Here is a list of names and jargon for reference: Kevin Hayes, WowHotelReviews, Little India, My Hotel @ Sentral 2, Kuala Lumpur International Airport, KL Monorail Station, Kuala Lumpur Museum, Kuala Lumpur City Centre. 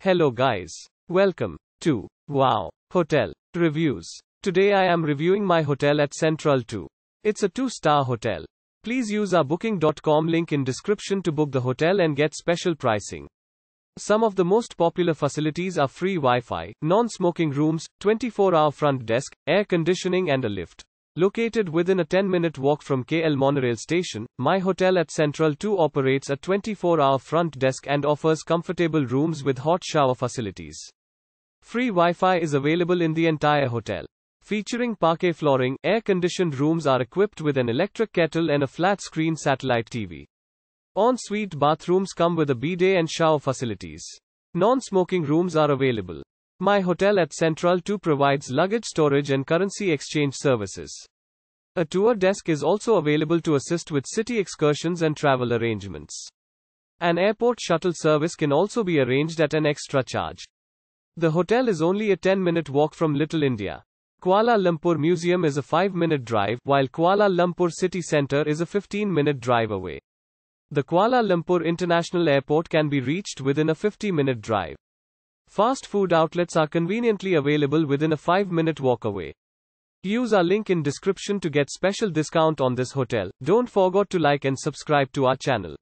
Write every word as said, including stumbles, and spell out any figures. Hello guys. Welcome to Wow Hotel Reviews. Today I am reviewing my hotel at Central two. It's a two-star hotel. Please use our booking dot com link in description to book the hotel and get special pricing. Some of the most popular facilities are free Wi-Fi, non-smoking rooms, twenty-four hour front desk, air conditioning and a lift. Located within a ten minute walk from K L Monorail Station, my hotel at Central two operates a twenty-four hour front desk and offers comfortable rooms with hot shower facilities. Free Wi-Fi is available in the entire hotel. Featuring parquet flooring, air-conditioned rooms are equipped with an electric kettle and a flat-screen satellite T V. En-suite bathrooms come with a bidet and shower facilities. Non-smoking rooms are available. My hotel at Central two provides luggage storage and currency exchange services. A tour desk is also available to assist with city excursions and travel arrangements. An airport shuttle service can also be arranged at an extra charge. The hotel is only a ten minute walk from Little India. Kuala Lumpur Museum is a five minute drive, while Kuala Lumpur City Centre is a fifteen minute drive away. The Kuala Lumpur International Airport can be reached within a fifty minute drive. Fast food outlets are conveniently available within a five minute walk away. Use our link in description to get special discount on this hotel. Don't forget to like and subscribe to our channel.